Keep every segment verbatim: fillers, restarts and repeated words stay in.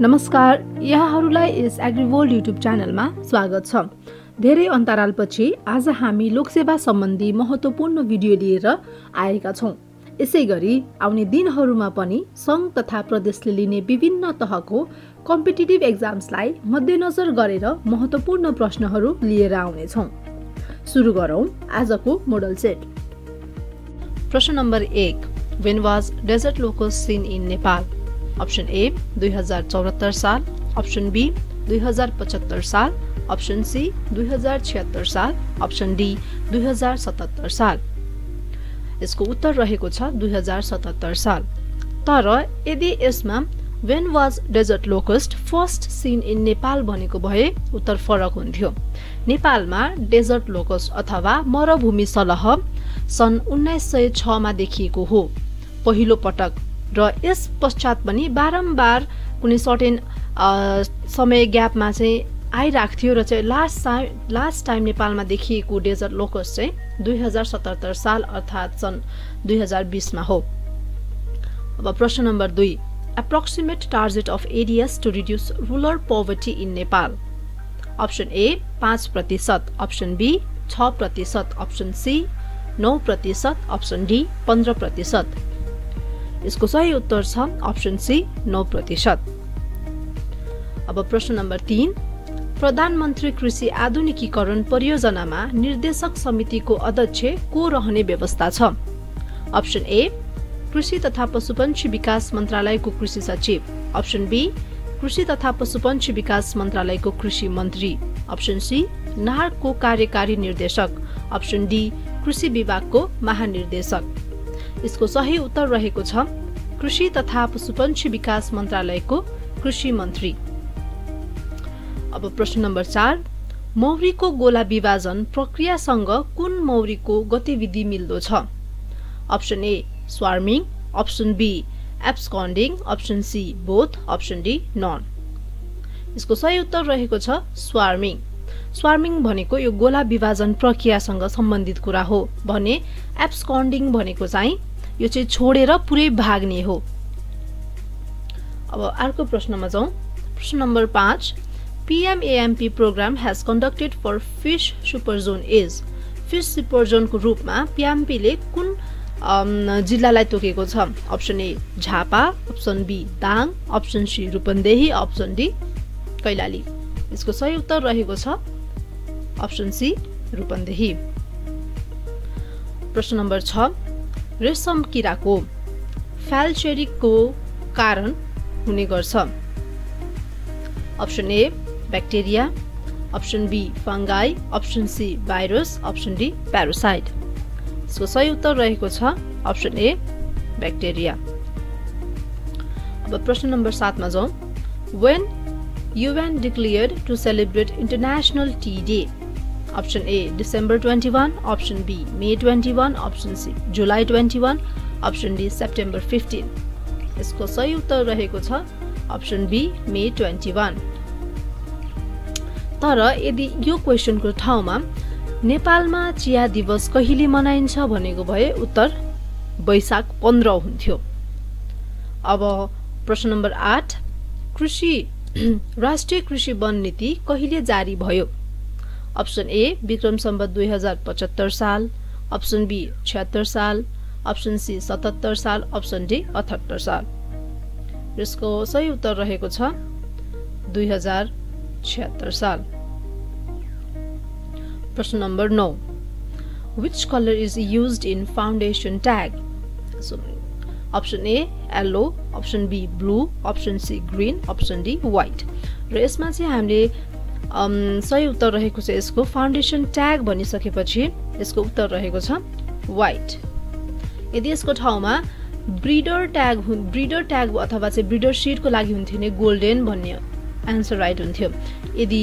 नमस्कार, यहाँहरूलाई यस एग्रीवर्ल्ड युट्युब च्यानलमा स्वागत छ। धेरै अन्तरालपछि आज हामी लोकसेवा सम्बन्धी महत्त्वपूर्ण भिडियो लिएर आएका छौं। यसैगरी आउने दिनहरूमा पनि संघ तथा प्रदेशले लिने विभिन्न तहको कम्पिटिटिभ एक्जाम्सलाई मध्यनजर गरेर महत्त्वपूर्ण प्रश्नहरू लिएर आउने छौं। सुरु गरौं आजको मोडल सेट। प्रश्न नम्बर एक, When was Desert Locust seen in Nepal? Option A दुई हजार चौहत्तर साल, Option B दुई हजार पचहत्तर साल, Option C दुई हजार छ्यात्तर साल, Option D दुई हजार सतहत्तर साल। यसको उत्तर रहेको छ दुई हजार सतहत्तर साल। तर यदि यसमा When was Desert Locust first seen in Nepal भनेको भए उत्तर फरक हुन्थ्यो। नेपालमा डेजर्ट लोकस्ट अथवा मरुभूमि सलह सन् उन्नाइस सय छ मा देखिएको हो पहिलो पटक, र यस पश्चात पनि बारम्बार कुनै सर्टेन समय ग्यापमा चाहिँ आइराख्थ्यो र चाहिँ लास्ट टाइम लास्ट टाइम नेपालमा देखिएको डेजर्ट लोकस्ट चाहिँ दुई हजार सतहत्तर साल अर्थात् सन् दुई हजार बीस मा हो। अब प्रश्न नम्बर दुई, approximate target of A D S to reduce rural poverty in Nepal. Option A पाँच प्रतिशत, अप्सन बी छ प्रतिशत, अप्सन सी नौ प्रतिशत, अप्सन डी पन्ध्र प्रतिशत। यसको सही उत्तर छ अप्सन सी नौ प्रतिशत। अब प्रश्न नम्बर तीन, प्रधानमन्त्री कृषि आधुनिकीकरण परियोजनामा निर्देशक समितिको अध्यक्ष को रहने व्यवस्था छ। अप्सन ए कृषि तथा पशुपन्छी विकास मन्त्रालयको कृषि सचिव, अप्सन बी कृषि तथा पशुपन्छी विकास मन्त्रालयको कृषि मन्त्री, अप्सन सी नार्क को कार्यकारी निर्देशक, अप्सन डी कृषि विभागको महानिर्देशक। यसको सही उत्तर रहेको छ कृषि तथा पशुपन्छी विकास मन्त्रालयको कृषि मन्त्री। अब प्रश्न नम्बर चार, मौरीको गोला विभाजन प्रक्रियासँग कुन मौरीको गतिविधि मिल्दो छ? Option A swarming, option B absconding, option C both, option D none. यसको सही उत्तर रहेको छ स्वार्मिङ। स्वार्मिङ भनेको यो गोला विभाजन प्रक्रियासँग सम्बन्धित कुरा हो भने एब्सकन्डिङ भनेको चाहिँ यो चाहिँ छोडेर पुरै भाग्ने हो। अब अर्को प्रश्नमा जाउँ। प्रश्न नम्बर पाँच, P M A M P program has conducted for fish super zone is. Fish super जोनको रूपमा पी एम पी ले कुन जिल्लालाई तोकेको छ? Option A Jhapa, option B Dang, option C Rupandehi, option D Kailali. यसको सही उत्तर रहेको छ अप्सन सी रूपन्देही। प्रश्न नम्बर छ, रेशम किराको फ्यालचेरीको कारण हुने गर्छ? Option A bacteria, option B fungi, option C virus, option D parasite. यसको सही उत्तर रहेको छ अप्सन ए ब्याक्टेरिया। अब प्रश्न नम्बर सात मा जाउँ। When U N declared to celebrate International Tea Day? Option A December twenty-first, Option B May twenty-first, Option C July twenty-first, Option D September fifteenth। यसको सही उत्तर रहेको छ option B May twenty one. तर यदि यो क्वेशनको ठाउँमा नेपालमा चिया दिवस कहिले मनाइन्छ भनेको भए उत्तर वैशाख पन्ध्र हुन्थ्यो। अब प्रश्न नम्बर आठ, कृषि राष्ट्रिय कृषि वन नीति कहिले जारी भयो? अप्सन ए विक्रम सम्वत दुई हजार पचहत्तर साल, अप्सन बी छ्यात्तर साल, अप्सन सी सतहत्तर साल, अप्सन डी अठहत्तर साल। यसको सही उत्तर रहेको छ दुई हजार छ्यात्तर साल। प्रश्न नम्बर नौ, which colour is used in foundation tag? Option A yellow, option B blue, option C green, option D white. र यसमा चाहिँ हामीले सही उत्तर रहेको छ यसको फाउन्डेसन ट्याग भनिसकेपछि यसको उत्तर रहेको छ व्हाइट। यदि यसको ठाउँमा ब्रिडर ट्याग ब्रिडर ट्याग अथवा चाहिँ ब्रिडर सिडको लागि हुन्थ्यो भने गोल्डेन भन्ने एन्सर राइट हुन्थ्यो। यदि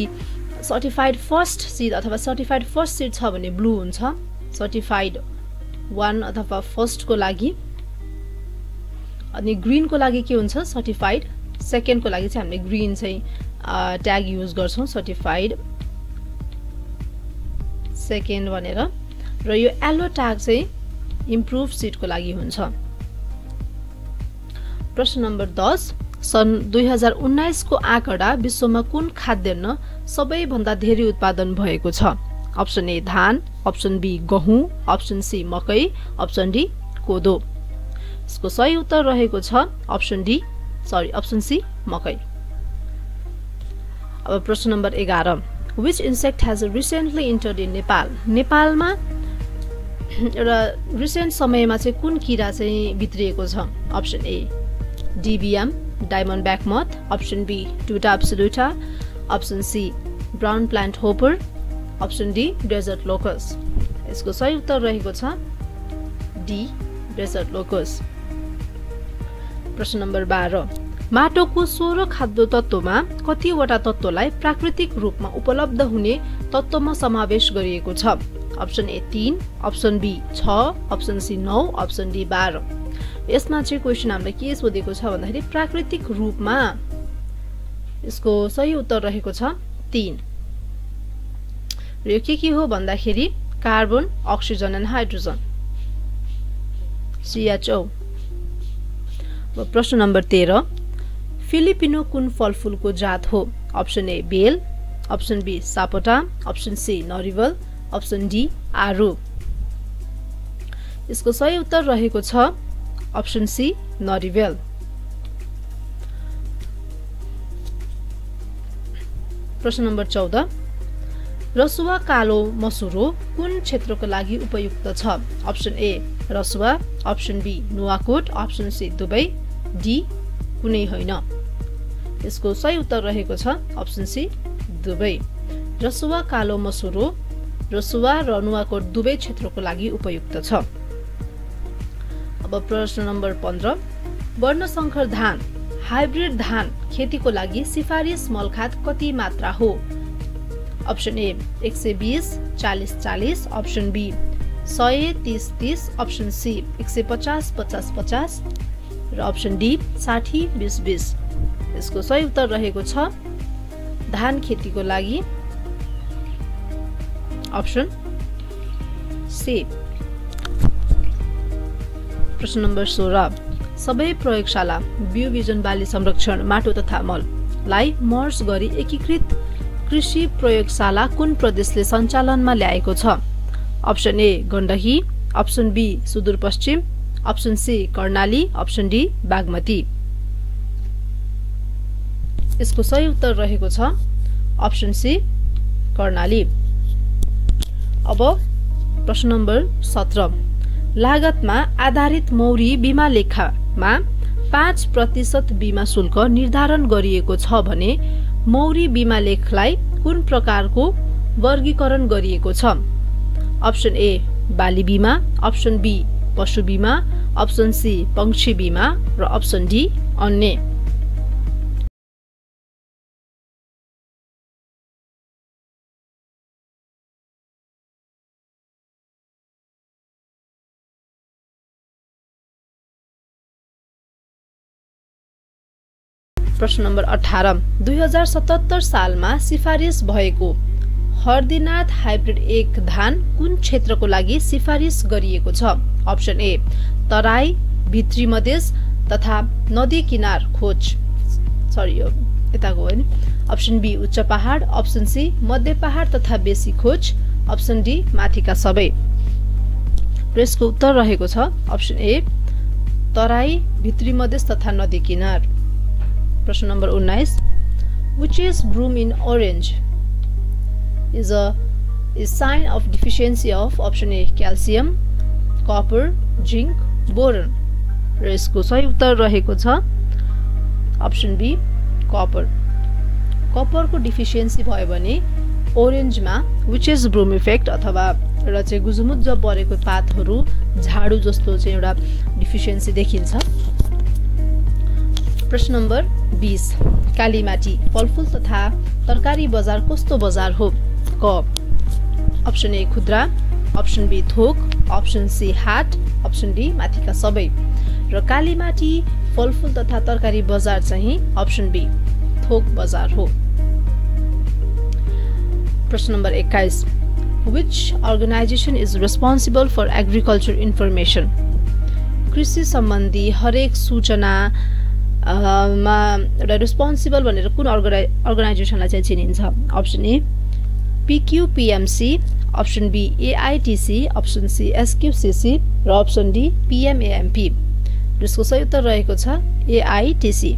सर्टिफाइड फर्स्ट सीड अथवा सर्टिफाइड फर्स्ट सीड छ भने ब्लू हुन्छ, सर्टिफाइड वन अथवा फर्स्टको लागि, अनि ग्रिनको लागि के हुन्छ सर्टिफाइड सेकेन्डको लागि चाहिँ हामीले ग्रिन चाहिँ ट्याग युज गर्छौँ सर्टिफाइड सेकेन्ड भनेर। र यो येलो ट्याग चाहिँ इम्प्रुभ सीडको लागि हुन्छ। प्रश्न नम्बर दस, सन् दुई हजार उन्नाइस को आंकडा विश्वमा कुन खाद्यान्न सबैभन्दा धेरै उत्पादन भएको छ? अप्सन ए धान, अप्सन बी गहुँ, अप्सन सी मकै, अप्सन डी कोदो। यसको सही उत्तर रहेको छ option D sorry option C मकै। अब प्रश्न नम्बर एघार, which insect has recently entered in Nepal? नेपालमा एउटा रिसेंट समयमा चाहिँ कुन कीरा चाहिँ भित्रिएको छ? अप्सन ए डीबीएम डायमन्डब्याक मथ, option B Tuta absoluta, option C brown plant hopper, option D desert locust. यसको सही उत्तर रहेको छ डी डेजर्ट लोकस। प्रश्न नम्बर बाह्र, माटोको सोह्र खाद्य तत्वमा कतिवटा तत्वलाई प्राकृतिक रूपमा उपलब्ध हुने तत्वमा समावेश गरिएको छ? अप्सन ए तीन, अप्सन बी छ, अप्सन सी नौ, अप्सन डी बाह्र। यसमा चाहिँ क्वेशन हामीलाई के सोधेको छ भन्दाखेरि प्राकृतिक रूपमा। यसको सही उत्तर रहेको छ तीन। र यो के के हो भन्दाखेरि carbon, oxygen and hydrogen C H O. प्रश्न नम्बर तेह्र, फिलिपिनो कुन फलफूलको जात हो? अप्सन ए बेल, अप्सन बी सापोटा, अप्सन सी नरिवल, अप्सन डी आरु। यसको सही उत्तर रहेको छ अप्सन सी नरिवल। प्रश्न नम्बर चौध, रसुवा कालो मसुरो कुन क्षेत्रको लागि उपयुक्त छ? Option A Rasuwa, option B Nuwakot, option C Dubai, D कुनै होइन। यसको सही उत्तर रहेको छ अप्सन सी दुबई। रसुवा कालो मसुरो रसुवा र नुवाकोट दुबई क्षेत्रको लागि उपयुक्त छ। अब प्रश्न नम्बर पन्ध्र, वर्णशंकर धान हाइब्रिड धान खेतीको लागि सिफारिस मलखाद कति मात्रा हो? अप्सन ए एक सय बीस, चालीस चालीस, अप्सन बी सय तीस तीस, अप्सन सी एक सय पचास पचास पचास र अप्सन डी साठी बीस बीस। यसको सही उत्तर रहेको छ धान खेतीको लागि अप्सन सी। प्रश्न नम्बर सोह्र, सबै प्रयोगशाला बिउ बिजन बाली संरक्षण माटो तथा मललाई मर्ज गरी एकीकृत कृषि प्रयोगशाला कुन प्रदेशले सञ्चालनमा ल्याएको छ? Option A Gandaki, option B Sudurpashchim, option C Karnali, option D Bagmati. यसको सही उत्तर रहेको छ अप्सन सी कर्णाली। अब प्रश्न नम्बर सत्र, लागतमा आधारित मौरी बीमा लेखामा पाँच प्रतिशत बीमा शुल्क निर्धारण गरिएको छ भने मौरी बीमा लेखलाई कुन प्रकारको वर्गीकरण गरिएको छ? अप्सन ए बाली बीमा, अप्सन बी पशु बीमा, अप्सन सी पंक्षी बीमा र अप्सन डी अन्य। प्रश्न नम्बर अठार, दुई हजार सतहत्तर सालमा सिफारिस भएको हर्दिनाथ हाइब्रिड एक धान कुन क्षेत्रको लागि सिफारिस गरिएको छ? अप्सन ए तराई, भित्री मधेस तथा नदी किनार खोज सरी यो यताको हो नि, अप्सन बी उच्च पहाड, अप्सन सी मध्य पहाड तथा बेसी खोज, अप्सन डी माथिका सबै। यसको उत्तर रहेको छ अप्सन ए तराई, भित्री मधेस तथा नदी किनार। प्रश्न नम्बर उन्नाइस, witch's broom in orange is a is sign of deficiency of option A calcium, copper, zinc, boron। र यसको सही उत्तर रहेको छ अप्सन बी कपर। कपरको डिफिसियन्सी भयो भने ओरेन्जमा witch's broom इफेक्ट अथवा र चाहिँ गुजुमुज्ज परेको पातहरू झाडु जस्तो चाहिँ एउटा डिफिसियन्सी देखिन्छ। प्रश्न नम्बर बीस, कालीमाटी फलफूल तथा तरकारी बजार कस्तो बजार हो? क अप्सन ए खुद्रा, अप्सन बी थोक, अप्सन सी हाट, अप्सन डी माथिका सबै। र कालीमाटी फलफूल तथा तरकारी बजार चाहिँ अप्सन बी थोक बजार हो। प्रश्न नम्बर एक्काइस, which organisation is responsible for agriculture information? कृषि सम्बन्धी हरेक सूचना मा रेस्पोन्सिबल भनेर कुन अर्गनाइ अर्गनाइजेसनलाई चाहिँ चिनिन्छ? Option A PQPMC, option B AITC, option C SQCC र अप्सन डी पीएमएएमपी। यसको सही उत्तर रहेको छ एआईटीसी।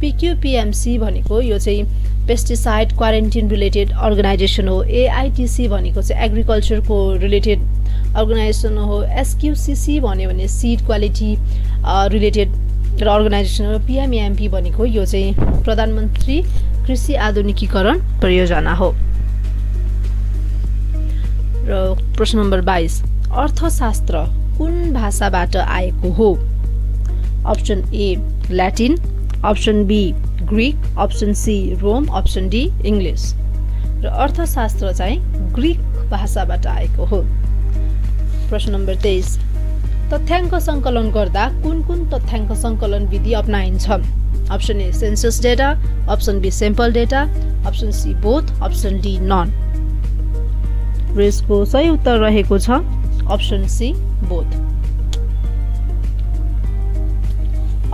पीक्यूपीएमसी भनेको यो चाहिँ पेस्टिसाइड क्वारेन्टाइन रिलेटेड अर्गनाइजेसन हो, एआईटीसी भनेको चाहिँ एग्रिकल्चरको रिलेटेड अर्गनाइजेसन हो, एसक्यूसीसी भन्यो भने सीड क्वालिटी रिलेटेड र अर्गनाइजेसन हो, पीएमएएमपी भनेको यो चाहिँ प्रधानमन्त्री कृषि आधुनिकीकरण परियोजना हो। र प्रश्न नम्बर बाइस, अर्थशास्त्र कुन भाषाबाट आएको हो? Option A Latin, option B Greek, option C Rome, option D English. र अर्थशास्त्र चाहिँ ग्रीक भाषाबाट आएको हो। प्रश्न नम्बर तेइस, तथ्याङ्क सङ्कलन गर्दा कुन कुन तथ्याङ्क सङ्कलन विधि अपनाइन्छ? Option A census data, option B sample data, option C both, option D none. र यसको सही उत्तर रहेको छ अप्सन सी बोथ।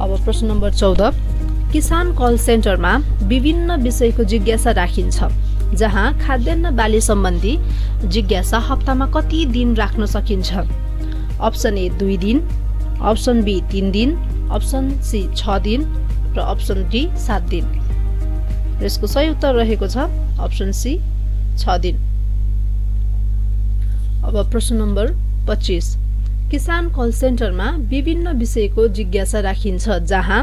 अब प्रश्न नम्बर चौध, किसान कल सेन्टरमा विभिन्न विषयको जिज्ञासा राखिन्छ, जहाँ खाद्यान्न बाली सम्बन्धी जिज्ञासा हप्तामा कति दिन राख्न सकिन्छ? अप्सन ए दुई दिन, अप्सन बी तीन दिन, अप्सन सी छ दिन र अप्सन डी सात दिन। यसको सही उत्तर रहेको छ अप्सन सी छ दिन। अब प्रश्न नम्बर पच्चिस, किसान कल सेन्टरमा विभिन्न विषयको जिज्ञासा राखिन्छ, जहाँ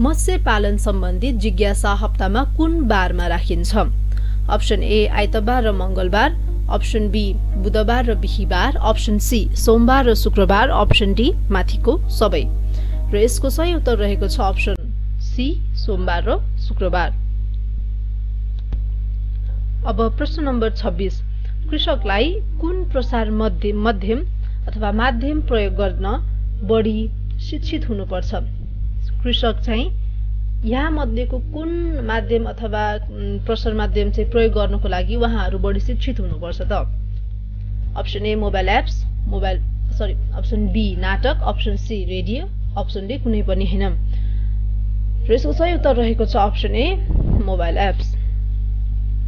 मत्स्य पालन सम्बन्धी जिज्ञासा हप्तामा कुन बारमा राखिन्छ? अप्सन ए आइतबार र मङ्गलबार, अप्सन बी बुधबार र बिहीबार, अप्सन सी सोमबार र शुक्रबार, अप्सन डी माथिको सबै। र यसको सही उत्तर रहेको छ अप्सन सी सोमबार र शुक्रबार। अब प्रश्न नम्बर छब्बिस, कृषकलाई कुन प्रसार माध्यम माध्यम अथवा माध्यम प्रयोग गर्न बढी शिक्षित हुनुपर्छ? कृषक चाहिँ यहाँ मध्येको कुन माध्यम अथवा प्रसार माध्यम चाहिँ प्रयोग गर्नको लागि उहाँहरू बढी शिक्षित हुनुपर्छ त? Option A mobile apps, mobile sorry option B नाटक, option C radio, option D कुनै पनि होइन। र यसको सही उत्तर रहेको छ अप्सन ए मोबाइल एप्स।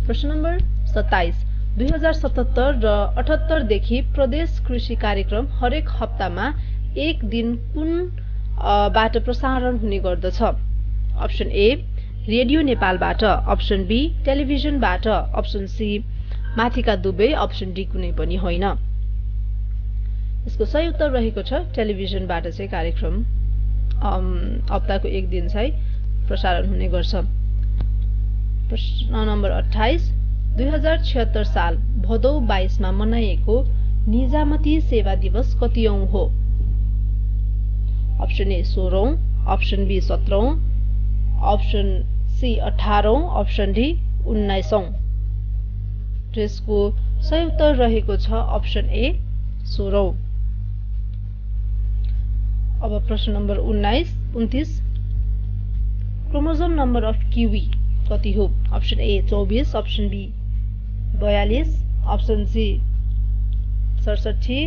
प्रश्न नम्बर सत्ताइस, दुई हजार सतहत्तर र अठहत्तरदेखि प्रदेश कृषि कार्यक्रम हरेक हप्तामा एक दिन कुन बाट प्रसारण हुने गर्दछ? अप्सन ए रेडियो नेपालबाट, अप्सन बी टेलिभिजनबाट, अप्सन सी माथिका दुबै, अप्सन डी कुनै पनि होइन। यसको सही उत्तर रहेको छ टेलिभिजनबाट चाहिँ कार्यक्रम हप्ताको एक दिन चाहिँ प्रसारण हुने गर्छ। प्रश्न नम्बर अठाइस, दुई हजार छिहत्तर साल भदौ बाइसमा मनाइएको निजामती सेवा दिवस कतिऔं हो? अप्सन ए सोह्रौं, अप्सन बी सत्रौं, अप्सन सी अठारौं, अप्सन डी उन्नाइसौं। यसको सही उत्तर रहेको छ अप्सन ए सोह्रौं। अब प्रश्न नम्बर उन्नाइस उन्तिस, क्रोमोजोम नम्बर अफ किवी कति हो? अप्सन ए चौबिस, अप्सन बी बयालिस, अप्सन सी सडसठी,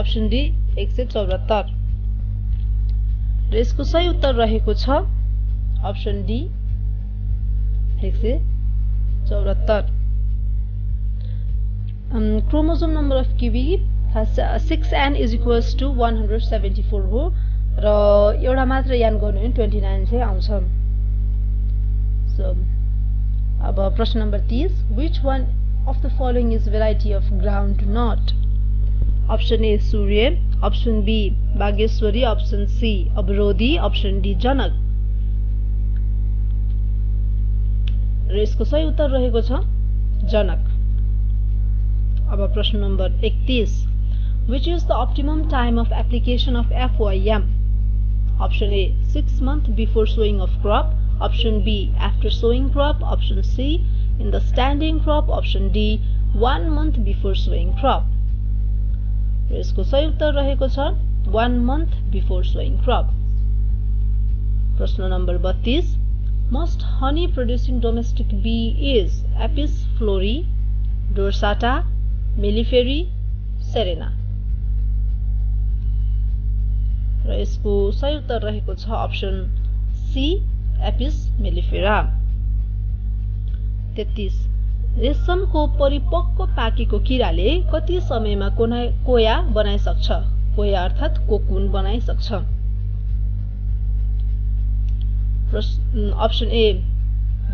अप्सन डी एक सय चौरात्तर। र यसको सही उत्तर रहेको छ अप्सन डी एक सय चौरात्तर। क्रोमोजोम नम्बर अफ किवी खास six N is equals to one hundred seventy four हो र एउटा मात्र यान गर्नु भने ट्वेन्टी नाइन चाहिँ आउँछ। सो अब प्रश्न नम्बर तीस, which one of the following is variety of groundnut? Option A Surya, option B Bageshwari, option C अवरोधी, option D Janak. र यसको सही उत्तर रहेको छ जनक। अब प्रश्न नम्बर एकतीस, which is the optimum time of application of FOIM? Option A six month before sowing of crop, option B after sowing crop, option C in the standing crop, option D one month before sowing crop. यसको सही उत्तर रहेको छ one month before sowing crop. प्रश्न number बत्तीस, most honey producing domestic bee is Apis florea, dorsata, mellifera, cerana. र र यसको सही उत्तर रहेको छ अप्सन सी एपिस मेलिफेरा। तेत्तीस रेशमको परिपक्व पाकेको किराले कति समयमा कोया बनाइसक्छ? कोया अर्थात कोकुन बनाइसक्छ। अप्सन ए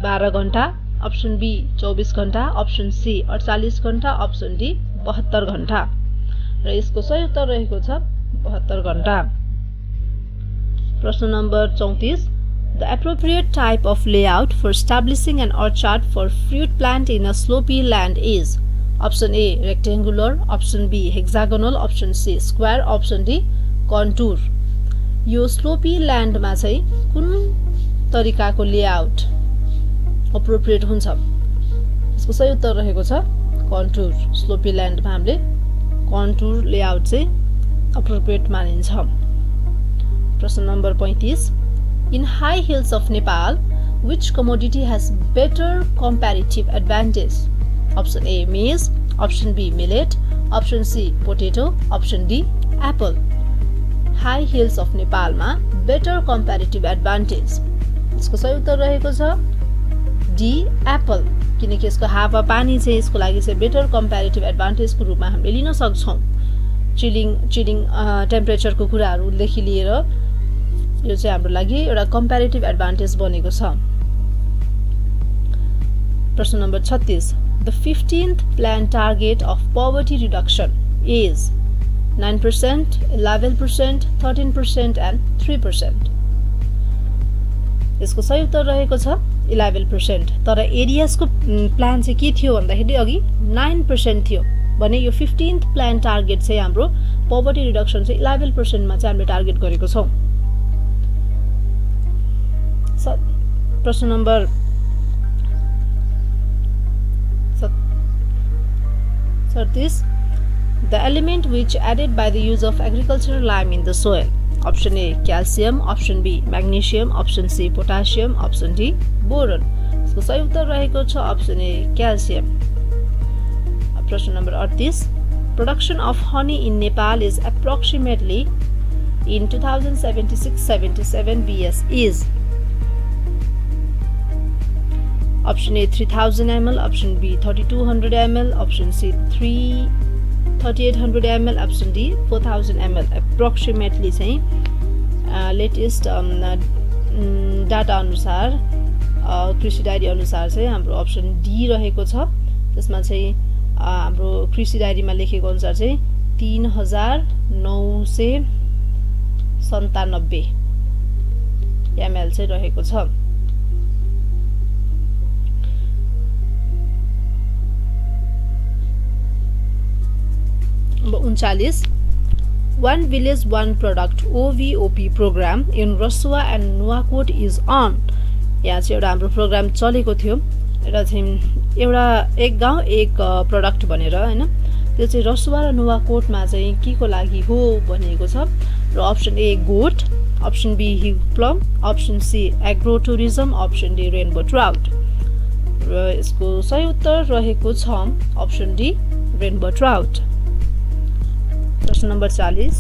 बाह्र घण्टा, अप्सन बी चौबीस घण्टा, अप्सन सी अडचालिस घण्टा, अप्सन डी बहत्तर घण्टा र यसको सही उत्तर रहेको छ बहत्तर घण्टा। प्रश्न नम्बर चौंतीस The appropriate type of layout for establishing an orchard for fruit plant in a slopy land is option A rectangular, option B hexagonal, option C square, option D contour. यो slopy land मा चाहिँ कुन तरिकाको layout appropriate हुन्छ? यसको सही उत्तर रहेको छ contour। Slopy land मा हामीले contour layout चाहिँ appropriate मानिन्छ। प्रश्न नम्बर पैंतीस In high hills of Nepal, which commodity has better comparative advantage? Option A maize, option B millet, option C potato, option D apple. High hills of Nepal ma better comparative advantage. यसको सही उत्तर रहेको छ D apple, किनकि यसको हावा पानी चाहिँ यसको लागि चाहिँ बेटर कम्प्यारेटिभ एडभान्टेजको रूपमा हामीले लिन सक्छौं। चिलिङ चिलिङ टेम्परेचरको कुराहरु देखि लिएर यो चाहिँ हाम्रो लागि एउटा कम्प्यारेटिभ एडभान्टेज बनेको छ। प्रश्न नम्बर छत्तीस the fifteenth plan target of poverty reduction is nine percent, eleven percent, thirteen percent and three percent. यसको सही उत्तर रहेको छ इलेभेन पर्सेन्ट। तर एडिएस को प्लान चाहिँ के थियो भन्दाखेरि अघि नाइन पर्सेन्ट थियो भने यो फिफ्टीन्थ प्लान टार्गेट चाहिँ हाम्रो पोभर्टी रिडक्सन चाहिँ इलेभेन पर्सेन्ट मा चाहिँ हामीले टार्गेट गरेको छौं। प्रश्न नम्बर सैंतीस the element which added by the use of agricultural lime in the soil option A calcium, option B magnesium, option C potassium, option D boron. यसको सही उत्तर रहेको छ अप्सन ए क्याल्सियम। प्रश्न नम्बर अडतीस production of honey in Nepal is approximately in two thousand seventy six seventy seven BS is option A three thousand milliliters, option B thirty-two hundred milliliters, option C thirty-eight hundred milliliters, option D four thousand milliliters approximately चाहिँ uh, latest um, uh, data अनुसार uh, कृषि diary अनुसार चाहिँ हाम्रो option D रहेको छ। त्यसमा चाहिँ हाम्रो कृषि डायरीमा लेखेको अनुसार चाहिँ तीन हजार नौ सय सन्तानब्बे एमएल चाहिँ रहेको छ। उन्चालीस One Village One Product O V O P program in Rasua and Nuwakot is on। यहाँ चाहिँ एउटा हाम्रो प्रोग्राम चलेको थियो र चाहिँ एउटा एक गाउँ एक प्रोडक्ट भनेर हैन, त्यो चाहिँ रसुवा र नुवाकोटमा चाहिँ केको लागि हो भनेको छ र option A goat, option B hill plum, option C agro tourism, option D rainbow trout र यसको सही उत्तर रहेको छ अप्सन डी रेनबो ट्राउट। प्रश्न नम्बर चालीस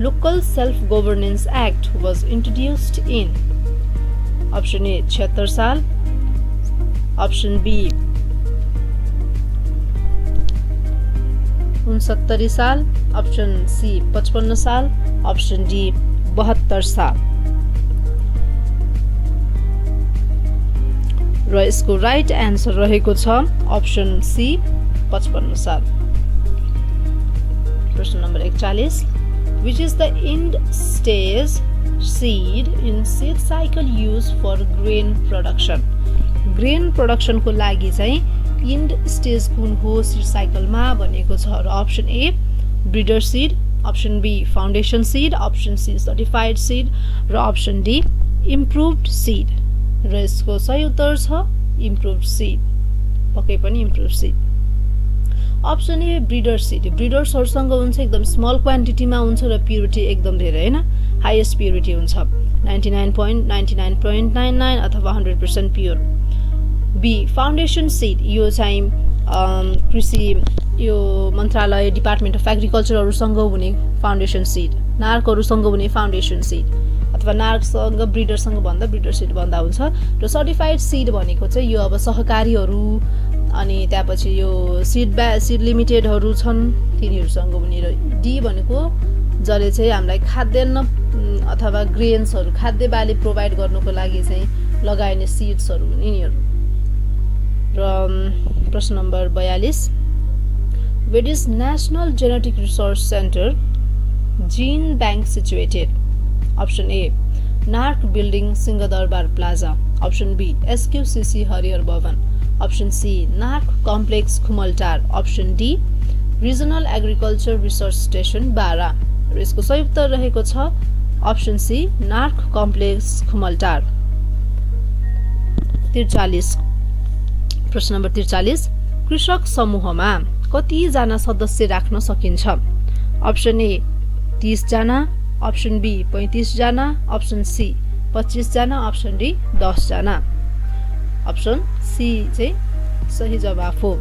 local self governance act was introduced in option A छिहत्तर साल, अप्सन बी उनसत्तरी साल, अप्सन सी पचपन्न साल, अप्सन डी बहत्तर साल र यसको राइट एन्सर रहेको छ अप्सन सी पचपन्न साल। प्रश्न नम्बर एकचालीस which is the end stage seed in seed cycle use for grain production. Grain production को लागि चाहिँ एन्ड स्टेज कुन हो सीड साइकल मा भनेको छ र option A breeder seed, option B foundation seed, option C certified seed र अप्सन डी इम्प्रुभड सीड र यसको सही उत्तर छ इम्प्रुभड सीड, पक्कै पनि improved seed. Option A breeder seed ब्रिडर्सहरुसँग हुन्छ, एकदम स्मल क्वान्टिटीमा हुन्छ र प्युरिटी एकदम धेरै हैन, हाईएस्ट प्युरिटी हुन्छ ninety nine point nine nine point nine nine अथवा hundred percent pure. B foundation seed यो चाहिँ कृषि यो मन्त्रालय डिपार्टमेन्ट अफ एग्रीकल्चरहरुसँग हुने फाउन्डेसन सीड नार्कहरुसँग हुने फाउन्डेसन सीड अथवा नार्कसँग ब्रिडरसँग भन्दा ब्रिडर सीड भन्दा हुन्छ र सर्टिफाइड सीड भनेको चाहिँ यो अब सहकारीहरु अनि त्यसपछि यो सीड सीड लिमिटेडहरु छन् तिनीहरुसँग हुने र डी भनेको जले चाहिँ हामीलाई खाद्यान्न अथवा ग्रेन्सहरु खाद्य बाली प्रोवाइड गर्नको लागि चाहिँ लगाइने सीड्सहरु यिनीहरु र प्रश्न नम्बर बयालीस Where is National Genetic Resource Center Gene Bank situated? Option A. NARK Building Singadarbar Plaza. Option B. S Q C C Harrier Bhavan. Option C. NARK Complex Khumaltaar. Option D. Regional Agriculture Research Station Bara. यसको संयुक्त रहेको छ Option C. NARK Complex Khumaltaar. त्रिचालीस प्रश्न number त्रिचालीस कृषक समूहमा कति जना सदस्य राख्न सकिन्छ अप्सन ए तीस जना अप्सन बी पैंतीस जना अप्सन सी पच्चीस जना अप्सन डी दस जना अप्सन सी चाहिँ सही जवाफ हो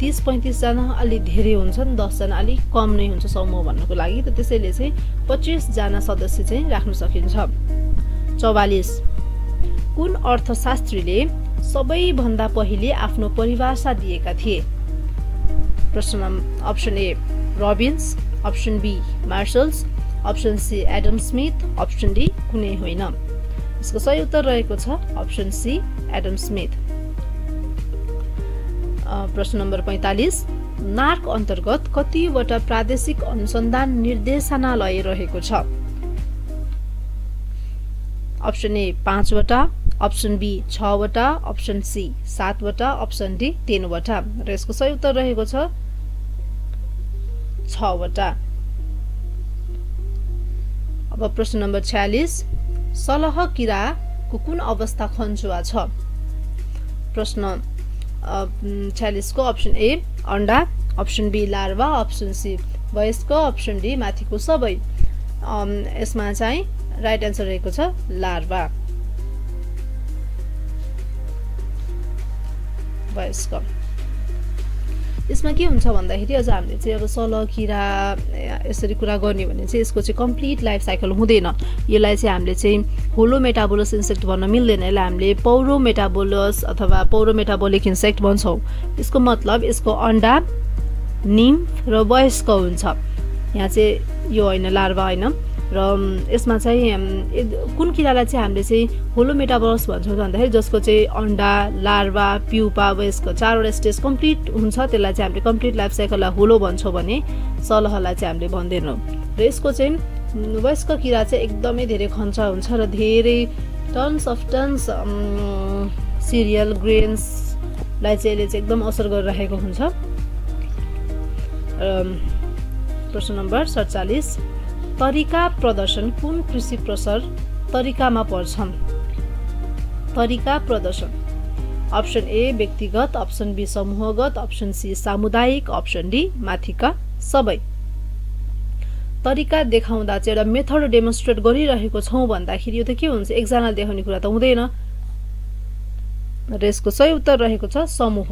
तीस पैंतीस जना अलि धेरै हुन्छन् दस जना अलि कम नै हुन्छ समूह भन्नको लागि त त्यसैले चाहिँ पच्चीस जना सदस्य चाहिँ राख्न सकिन्छ चौवालीस कुन अर्थशास्त्रीले सबैभन्दा पहिले आफ्नो परिभाषा दिएका थिए Option A. Robbins Option B. Marshalls Option C. Adam Smith Option D. कुनै होइन यसको सही उत्तर रहेको छ Option C. Adam Smith प्रश्न नम्बर पैंतालीस नार्क अन्तर्गत कतिवटा प्रादेशिक अनुसन्धान निर्देशनालय रहेको छ Option A. पाँच वटा Option B छ वटा Option C सात वटा Option D तीन वटा र यसको सही उत्तर रहेको छ छ वटा अब प्रश्न नम्बर छयालीस सलह किरा को कुन अवस्था खन्जुवा छ प्रश्न छयालीस को अप्सन ए अण्डा option B larva option C वयस्क अप्सन डी माथिको सबै यसमा चाहिँ राइट आन्सर रहेको छ लार्वा वयस्क यसमा के हुन्छ भन्दाखेरि अझ हामीले चाहिँ अब सलह किरा यसरी कुरा गर्ने भने चाहिँ यसको चाहिँ कम्प्लिट लाइफ साइकल हुँदैन यसलाई चाहिँ हामीले चाहिँ होलो मेटाबोलस इन्सेक्ट भन्न मिल्दैन यसलाई हामीले पौरो मेटाबोलस अथवा पौरो मेटाबोलिक इन्सेक्ट भन्छौं यसको मतलब यसको अण्डा निम्फ र वयस्क हुन्छ यहाँ चाहिँ यो हैन लार्वा हैन र यसमा चाहिँ कुन किरालाई चाहिँ हामीले चाहिँ होलो मेटाबोलस भन्छौं भन्दाखेरि जसको चाहिँ अण्डा लार्वा प्युपा वयस्क चारवटा स्टेज कम्प्लिट हुन्छ त्यसलाई चाहिँ हामीले कम्प्लिट लाइफ साइकललाई होलो भन्छौं भने सलहलाई चाहिँ हामीले भन्दैनौं र यसको चाहिँ वयस्क किरा चाहिँ एकदमै धेरै खन्छ हुन्छ र धेरै टन्स अफ टन्स सिरियल ग्रेन्सलाई चाहिँ यसले चाहिँ एकदम असर गरिरहेको हुन्छ प्रश्न नम्बर सैंतालीस तरिका प्रदर्शन कुन कृषि प्रसार तरिकामा पर्छन् तरिका प्रदर्शन अप्सन ए व्यक्तिगत अप्सन बी समूहगत अप्सन सी सामुदायिक अप्सन डी माथिका सबै तरिका देखाउँदा चाहिँ एउटा मेथड डेमोन्स्ट्रेट गरिरहेको छौं भन्दाखेरि यो त के हुन्छ एकजनाले देखाउने कुरा त हुँदैन र यसको सही उत्तर रहेको छ समूह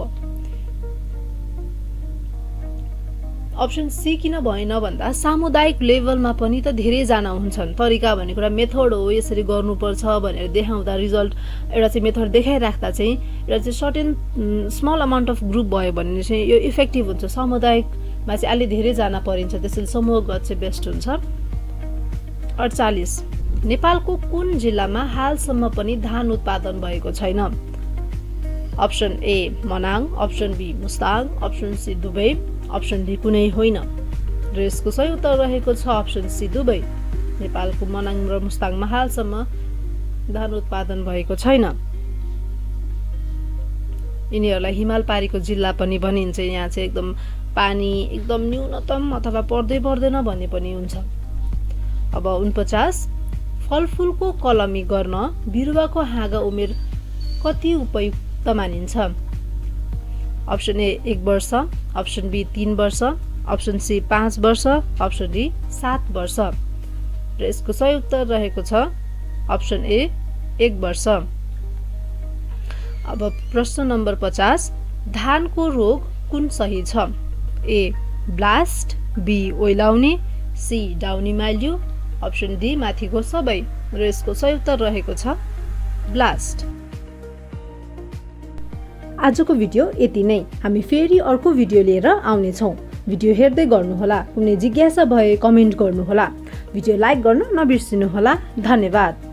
अप्सन सी किन भएन भन्दा सामुदायिक लेभलमा पनि त धेरै जना हुन्छन् तरिका भन्ने कुरा मेथड हो यसरी गर्नुपर्छ भनेर देखाउँदा रिजल्ट एउटा चाहिँ मेथड देखाइराख्दा चाहिँ र चाहिँ certain small amount of group भयो भने चाहिँ यो इफेक्टिभ हुन्छ सामुदायिकमा चाहिँ अलि धेरै जना परिन्छ त्यसैले समूहगत चाहिँ बेस्ट हुन्छ अठचालीस नेपालको कुन जिल्लामा हालसम्म पनि धान उत्पादन भएको छैन option A Manang option B Mustang option C दुबै अप्सन डी कुनै होइन र यसको सही उत्तर रहेको छ अप्सन सी दुबै नेपालको मनाङ र मुस्ताङमा हालसम्म धान उत्पादन भएको छैन यिनीहरूलाई हिमाल पारीको जिल्ला पनि भनिन्छ यहाँ चाहिँ एकदम पानी एकदम न्यूनतम अथवा पर्दै पर्दैन भन्ने पनि हुन्छ अब उनपचास फलफुलको कलमी गर्न बिरुवाको हाँगा उमेर कति उपयुक्त मानिन्छ अप्सन ए एक वर्ष अप्सन बी तीन वर्ष अप्सन सी पाँच वर्ष अप्सन डी सात वर्ष र यसको सही उत्तर रहेको छ अप्सन ए एक वर्ष अब प्रश्न नम्बर पचास धानको रोग कुन सही छ? ए ब्लास्ट, बी ओइलाउने, C downy mildew, option D माथिको सबै र यसको सही उत्तर रहेको छ ब्लास्ट। आजको भिडियो यति नै, हामी फेरि अर्को भिडियो लिएर आउने छौं। भिडियो हेर्दै गर्नु होला, कुनै जिज्ञासा भए कमेन्ट गर्नु होला, भिडियो लाइक गर्न नबिर्सिनु होला। धन्यवाद।